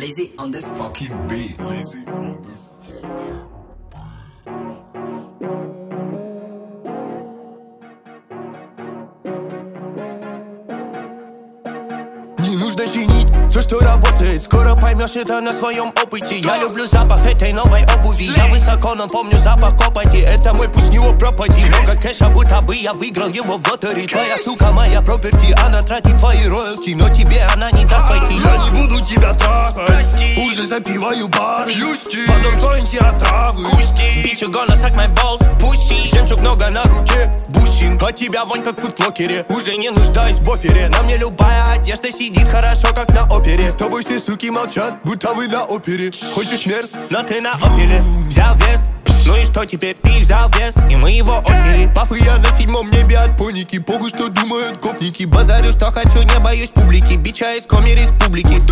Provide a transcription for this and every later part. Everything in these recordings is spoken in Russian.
Lazy on the fucking beat. Lazy on the Не нужно чинить все, что работает. Скоро поймешь это на своем опыте. Я люблю запах этой новой обуви. Я высоко, но помню запах копоти. Это мой путь, с него пропади. Много кэша, будто бы я выиграл его в лотере. Твоя сука моя проперти, она тратит твои роялти, но тебе она не даст пойти. Я не буду тебя трахать, уже запиваю бары. Потом джойнти от травы. Bitch, you gonna suck my balls, pussy. Жемчуг много на руке, бусин. От тебя вонь как в футлокере. Уже не нуждаюсь в буфере. На мне любая одежда сидит хорошо, как на опере. С тобой все суки молчат, будто вы на опере. Хочешь мерз, но ты на опеле. Взял вес, ну и что теперь? Ты взял вес, и мы его отняли. Паф и я на седьмом небе от поники. Погу, что думают гопники. Базарю, что хочу, не боюсь публики. Бича из Коми республики.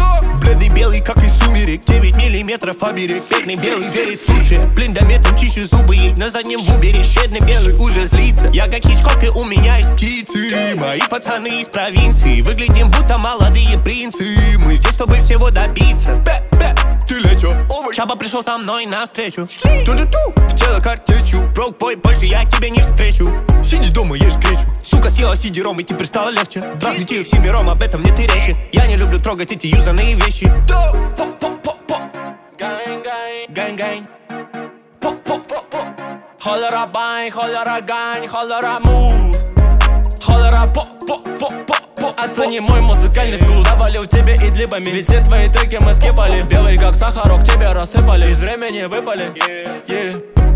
Бледный белый, как из сумерек. 9 миллиметров оберег. Бедный белый верит в лучшее. Блиндометом чищу зубы, на заднем выбере. Бедный белый уже злится. Я как Хичкок, и у меня есть птицы. Мои пацаны из провинции. Выглядим будто молодые принцы. Мы здесь, чтобы всего добиться. Ты летел, Чаба пришел со мной навстречу. Ту-ту-ту, в тело картечу. Брокбой, больше я тебя не встречу. Сиди дома, ешь гречу. Сука съела сидером, и теперь стало легче. Трахнуть ее всем миром, об этом нет и речи. Я не люблю трогать эти юзаные вещи. Гань-гань, по-по-по-по. Холера-бань, холера-гань, холера-мув. Холера-по-по-по-по. Оцени мой музыкальный вкус. Завалил тебе и длибами, ведь все твои треки мы скипали. Белый как сахарок, тебя рассыпали, из времени выпали.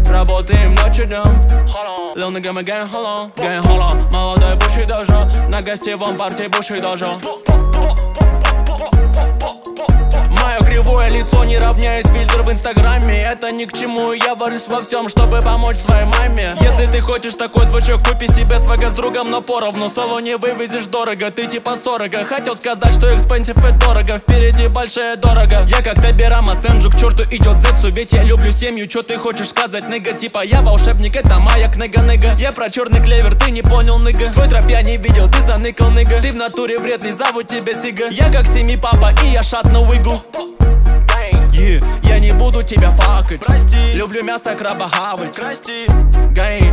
Работаем ночью днем. Лунный гэмэ гэн холон. Молодой буши дожо. На гостевом партии буши дожо. Мое кривое лицо не равняет фильтр в инстаграме. Это ни к чему, я варюсь во всем, чтобы помочь своей маме. Если ты хочешь такой звучок, купи себе свага с другом, но поровну. Соло не вывезешь дорого, ты типа сорога. Хотел сказать, что экспенсив и дорого. Впереди большая дорога. Я как Табирама Сэнджу, к черту идет Зетсу. Ведь я люблю семью, че ты хочешь сказать, ныга? Типа я волшебник, это моя книга-ныга. Я про черный клевер, ты не понял, ныга. Твой троп я не видел, ты заныкал, ныга. Ты в натуре вредный, зовут тебя сига. Я как семи папа, и я шатну выгу. Я не буду тебя факать. Прости. Люблю мясо краба хавать. Красти. Гэй,